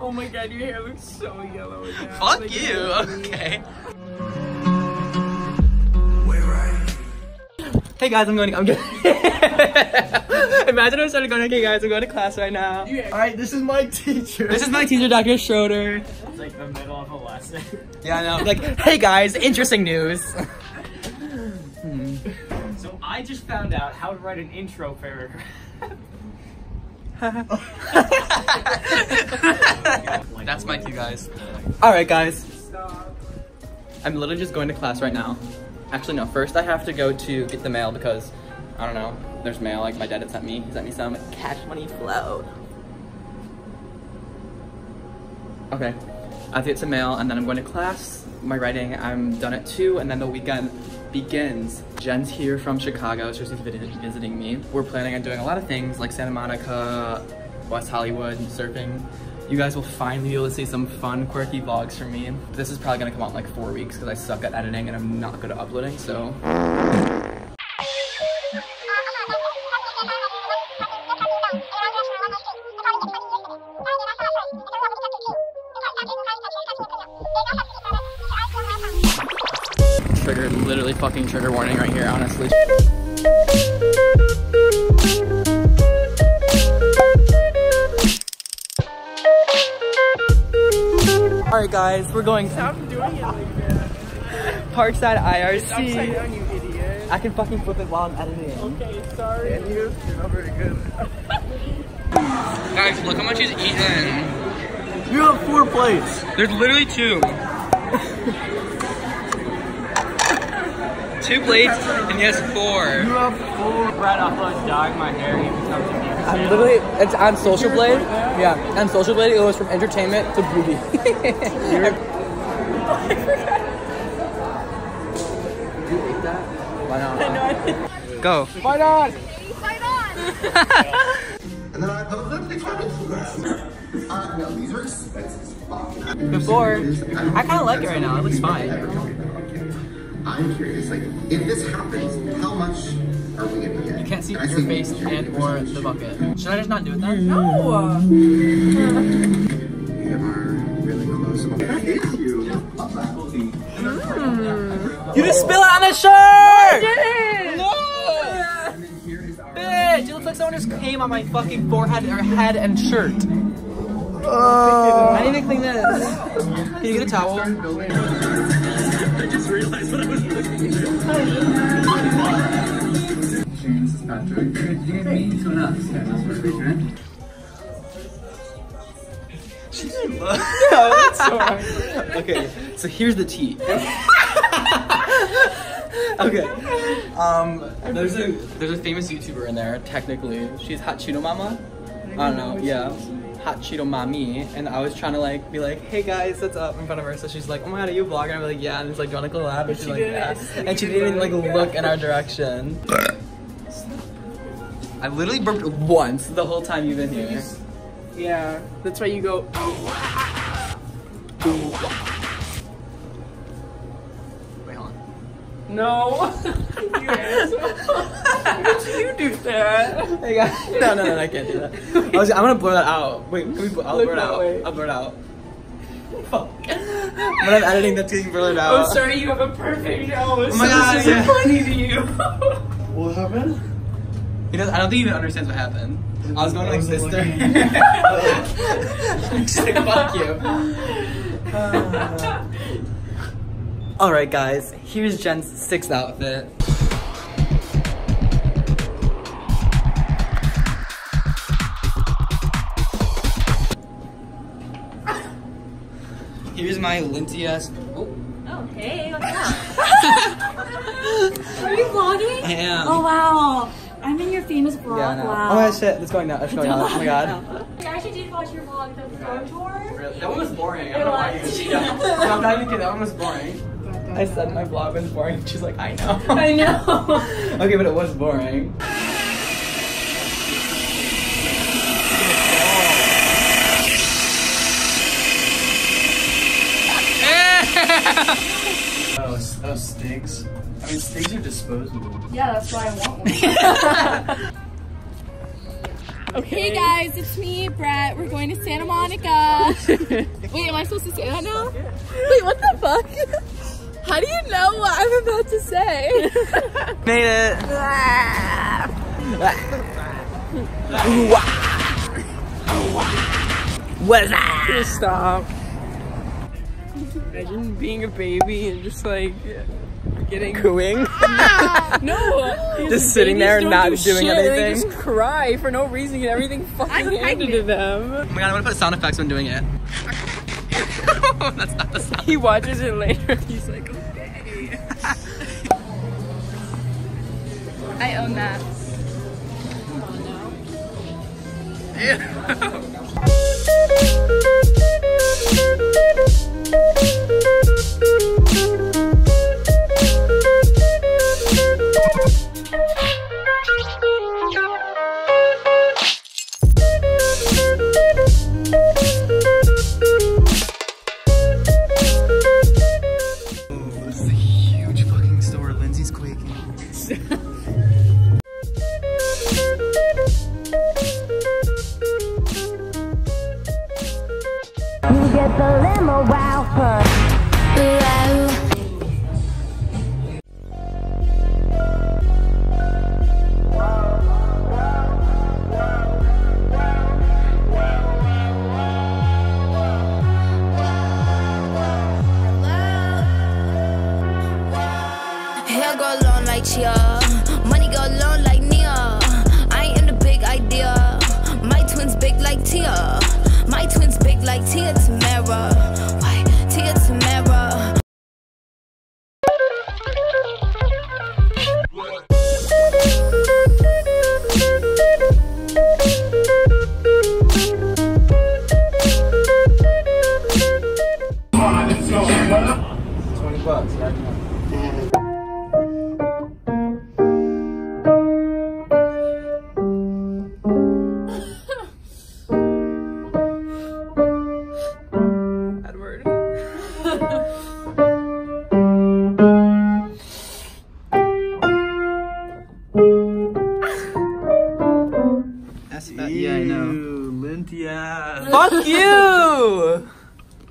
Oh my god, your hair looks so yellow now. Fuck like, you, okay. Hey guys, I'm going. Imagine I started going, okay guys, I'm going to class right now. Yeah. Alright, this is my teacher. This is my teacher, Dr. Schroeder. It's like the middle of a lesson. Yeah, I know. Like, hey guys, interesting news. So I just found out how to write an intro paragraph. That's my cue, guys. Alright guys. Stop. I'm literally just going to class right now. Actually, no, first I have to go to get the mail because, I don't know, there's mail, like my dad had sent me. He sent me some cash money flow. Okay, I have to get some mail and then I'm going to class. My writing, I'm done at 2 and then the weekend begins. Jen's here from Chicago, she's visiting me. We're planning on doing a lot of things like Santa Monica, West Hollywood, surfing. You guys will finally be able to see some fun, quirky vlogs from me. This is probably gonna come out in like 4 weeks because I suck at editing and I'm not good at uploading, so. Trigger, literally fucking trigger warning right here, honestly. Alright guys, we're going Stop doing it like that. Parkside IRC. It's upside down, you idiot. I can fucking flip it while I'm editing. Okay, sorry. And you're not very good. Guys, look how much he's eaten. You have 4 plates. There's literally 2. 2 plates and he has 4. You have 4. Brad uploads dog my hair, he becomes a I'm literally, it's on Social Blade. Yeah, on Social Blade, it goes from entertainment to booty. You ate that? Why not? I know. Go. Why not? Why not? And then I put them in the no, these are expensive. Before, I kind of like it right now. It looks fine. I'm curious, like, if this happens, how much are we gonna get? You can't see your face and or the bucket. Should I just not do it then? No! We are really close. I hate you. You just spilled it on the shirt! I didn't! No! Bitch, it looks like someone just came on my fucking forehead or head and shirt. I need to clean this. Can you get a towel? I just realized what I was looking at. This is Patrick. You mean to us? She didn't look. No, that's sorry. Okay, so here's the tea. Okay. There's a famous YouTuber in there, technically. She's Hot Cheeto Mama. I don't know, yeah. Hot Cheeto Mommy, and I was trying to like be like, hey guys, what's up in front of her. So she's like, oh my god, are you a vlogger? I'm like, yeah, and it's like, do you want to collab? And she's like, yeah. And she didn't even like look in our direction. I literally burped once the whole time you've been here. Yeah, that's why you go. Wait, hold on. No. How did you do that? Hey guys. No, I can't do that. I'm gonna blur that out. Wait, can we I'll blur it out. Fuck. When I'm editing, that's getting blurred out. Oh, sorry, you have a perfect nose. Oh my god, this isn't funny to you. What happened? I don't think he even understands what happened. I was going like this there. I'm just like, fuck you. Alright guys, here's Jen's 6th outfit. Here's my linty ass. Oh. Oh, hey, what's up? Are you vlogging? I am. Oh, wow. I'm in your famous vlog. Yeah, wow. Oh my shit, that's going out. That's going out. Oh my god. I actually did watch your vlog, the phone tour. Really? That one was boring. I don't know why you did that. No, I'm not even kidding. That one was boring. I said my vlog was boring. She's like, I know. I know. Okay, but it was boring. Oh, sticks. I mean, sticks are disposable. Yeah, that's why I want one. Okay. Hey guys, it's me, Brett. We're going to Santa Monica. Wait, am I supposed to say that now? Wait, what the fuck? How do you know what I'm about to say? Made it. What's that? Stop. Imagine being a baby and just like getting cooing. No, just sitting there and not doing anything. They just cry for no reason. Get everything fucking handed to them. Oh my god, I want to put sound effects when doing it. That's not the sound. He watches it later. He's like, okay. I own that. Come on now.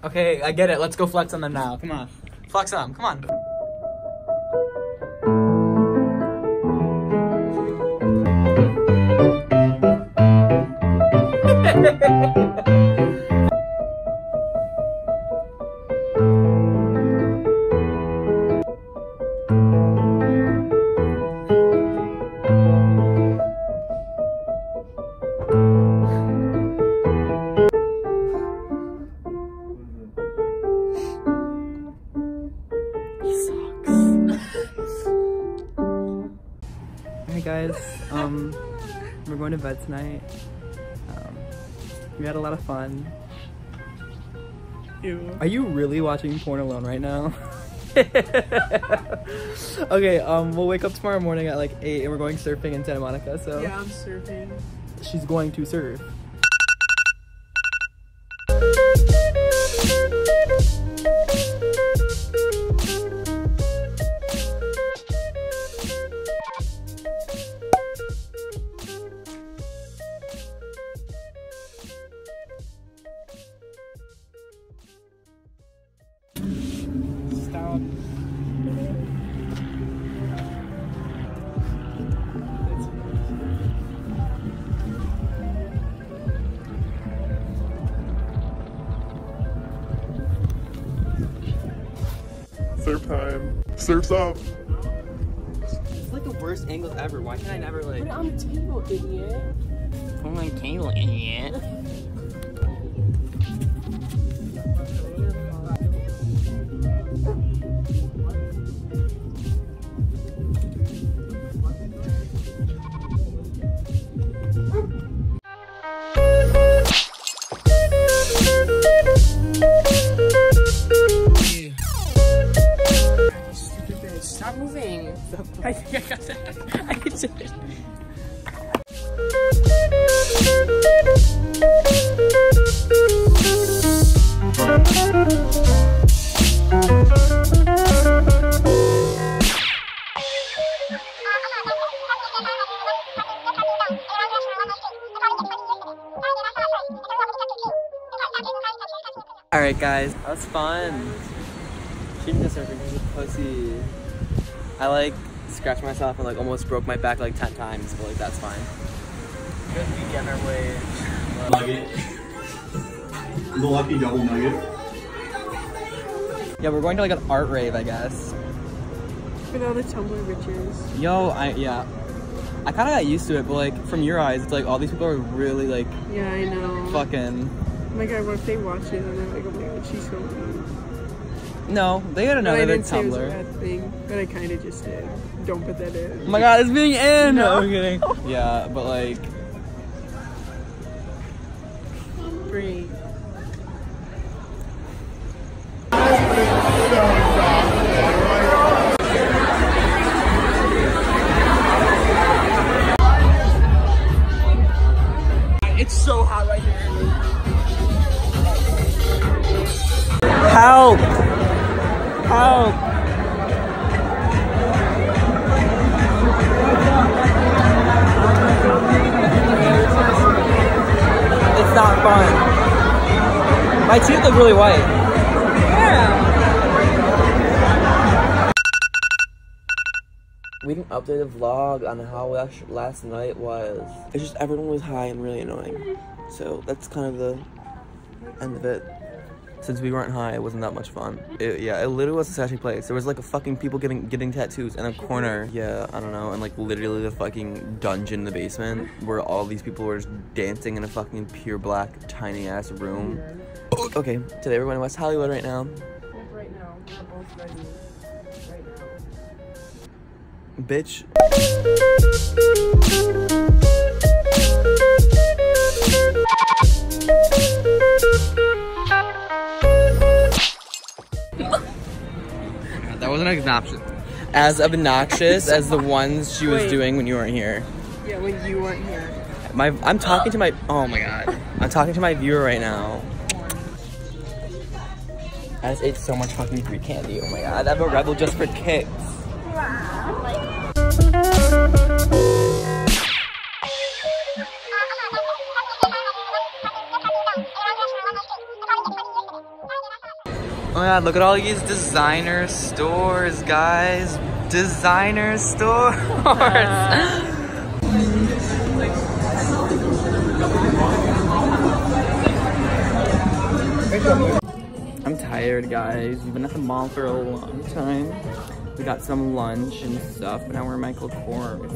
Okay, I get it. Let's go flex on them now. Come on. Flex on them. Come on. We're going to bed tonight. We had a lot of fun. Ew. Are you really watching porn alone right now? Okay, we'll wake up tomorrow morning at like 8 and we're going surfing in Santa Monica, so. Yeah, I'm surfing. She's going to surf. Surf time. Surf's up. It's like the worst angle ever. Why can't I never like... Put it on the table, idiot. Put it on the table, idiot. I think I got that. I could do it. Alright guys, that was fun. She didn't deserve it, pussy. I like scratched myself and like almost broke my back like 10 times, but like that's fine. Good beginner wage. Nugget. The lucky double nugget. Yeah, we're going to like an art rave, I guess. For all the Tumblr riches. Yo, I kind of got used to it, but like from your eyes, it's like all these people are really like. Yeah, I know. Fucking. Oh my god, what if they watch it and they're like, oh my god, she's so mean. No, they gotta know that it's Tumblr. It was a bad thing, but I kind of just did. Don't put that in. Oh my god, it's being in. No, I'm kidding. Yeah, but like. Breathe. It's so hot right here. Help! Help! It's not fun. My teeth look really white. Yeah. We didn't update a vlog on how last night was. It's just everyone was high and really annoying. So that's kind of the end of it. Since we weren't high, it wasn't that much fun. It literally was a trashy place. There was like a fucking people getting tattoos in a corner. Yeah, I don't know, and like literally the fucking dungeon in the basement where all these people were just dancing in a fucking pure black tiny ass room. Okay, today we're going to West Hollywood right now. Right now, we're both ready. Right now. Bitch. That wasn't obnoxious. As obnoxious as the ones she was doing when you weren't here. Yeah, when you weren't here. I'm talking to my. Oh my god. I'm talking to my viewer right now. I just ate so much fucking free candy. Oh my god. I'm a rebel just for kicks. Wow. Oh my god, look at all these designer stores, guys. Designer stores. I'm tired, guys. We've been at the mall for a long time. We got some lunch and stuff, but now we're Michael Kors.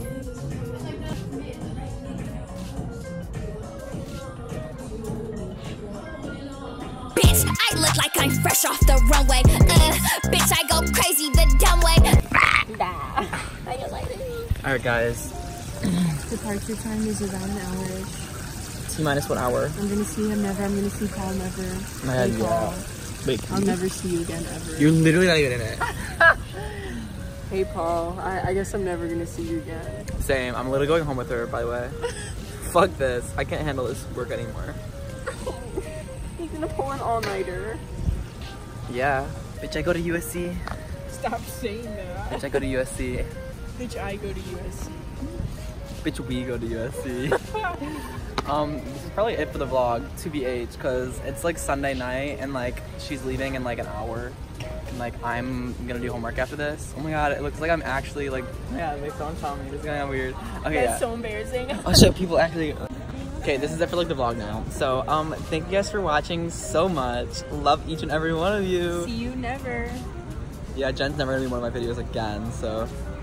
I look like I'm fresh off the runway. Bitch, I go crazy the dumb way. Nah. I don't like it. Alright, guys. Departure time is around an hour. T-1 hour. I'm gonna see him never. I'm gonna see Paul never. My god, yeah. Wait, I'll never see you again ever. You're literally not even in it. Hey, Paul. I guess I'm never gonna see you again. Same. I'm literally going home with her, by the way. Fuck this. I can't handle this work anymore. I'm gonna pull an all-nighter. Yeah. Bitch, I go to USC. Stop saying that. Bitch, I go to USC. Bitch, I go to USC. Bitch, we go to USC. This is probably it for the vlog, TBH, because it's like Sunday night and like she's leaving in like an hour. And like I'm gonna do homework after this. Oh my god, it looks like I'm actually like, yeah, like someone saw me. This is gonna be weird. Okay, that's so embarrassing. Oh shit, people actually. Okay, this is it for like the vlog now. So, thank you guys for watching so much. Love each and every one of you. See you never. Yeah, Jen's never gonna be one of my videos again.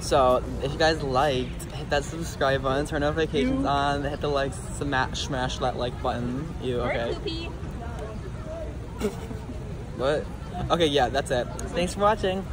So if you guys liked, hit that subscribe button, turn notifications on, hit the like, smash that like button. You okay? What? Okay, yeah, that's it. Thanks for watching.